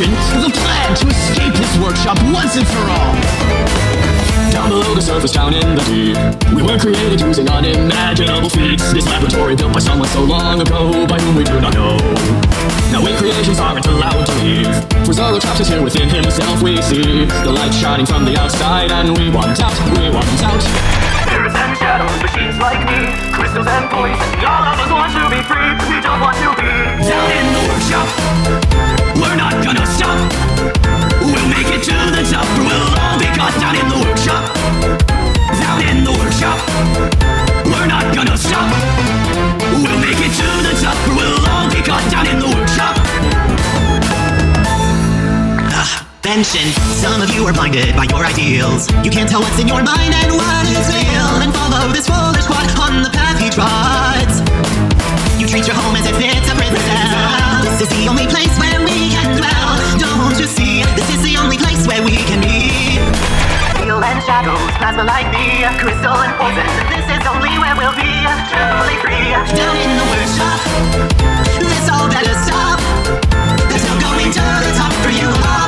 Vhenshun with a plan to escape this workshop once and for all. Down below the surface, down in the deep, we were created using unimaginable feats. This laboratory built by someone so long ago, by whom we do not know. Now we creations aren't allowed to leave, for Zoro trapped us here within himself. We see the light shining from the outside, and we want out, we want out. Spirits and shadows, machines like me, crystals and poison, all of us want to be free. We don't want to be down in the workshop. We're not gonna stop. We'll make it to the top, or we'll all be caught down in the workshop. Down in the workshop. We're not gonna stop. We'll make it to the top, or we'll all be caught down in the workshop. Some of you are blinded by your ideals. You can't tell what's in your mind and what is real, and follow this foolish one on the path he trots. You treat your home as if it's a prison cell. This is the only place where we can dwell. Don't you see? This is the only place where we can be. Steel and shadows, plasma like me, crystal and poison. This is only where we'll be truly free. Down in the workshop. This all better stop. There's no going to the top for you all.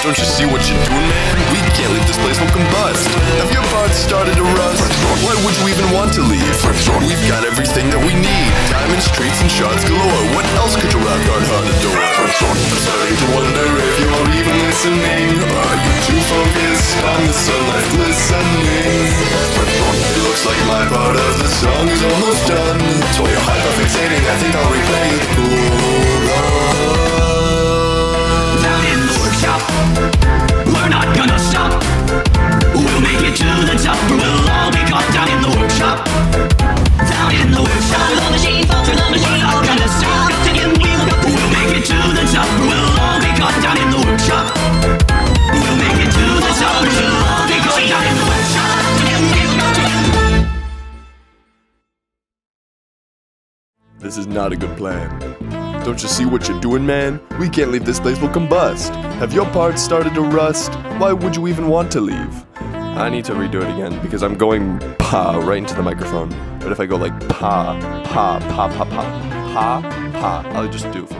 Don't you see what you're doing, man? We can't leave this place, we'll combust. Have your parts started to rust? Why would you even want to leave? We've got everything that we need. Diamond streets and shots galore. What else could your rock guard hard adore? I'm starting to wonder if you're even listening. Are you too focused on the sunlight glistening? It looks like my part of the song is almost done. So you're hyperfixating, I think I'll replay it. Down in the workshop. We're not gonna stop. We'll make it to the top, or we'll all be caught down in the workshop. Down in the workshop. Follow the machine, follow the machine. We're not gonna stop. We'll make it to the top, or we'll all be caught down in the workshop. We'll make it to the top, or we'll all be caught down in the workshop. This is not a good plan. Don't you see what you're doing, man? We can't leave this place, we'll combust. Have your parts started to rust? Why would you even want to leave? I need to redo it again, because I'm going pa right into the microphone. But if I go like pa, pa, pa, pa, pa, pa, pa, I'll just do it for